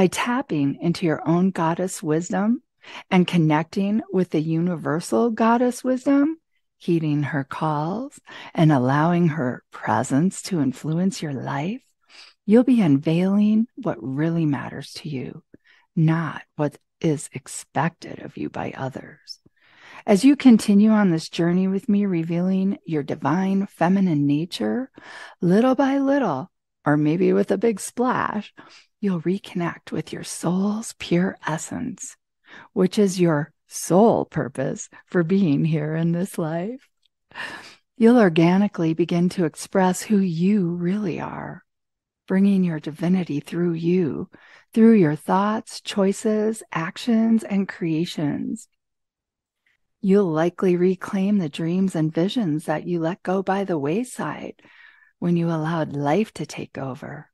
By tapping into your own goddess wisdom and connecting with the universal goddess wisdom, heeding her calls and allowing her presence to influence your life, you'll be unveiling what really matters to you, not what is expected of you by others. As you continue on this journey with me, revealing your divine feminine nature, little by little, or maybe with a big splash, you'll reconnect with your soul's pure essence, which is your soul purpose for being here in this life. You'll organically begin to express who you really are, bringing your divinity through you, through your thoughts, choices, actions, and creations. You'll likely reclaim the dreams and visions that you let go by the wayside when you allowed life to take over.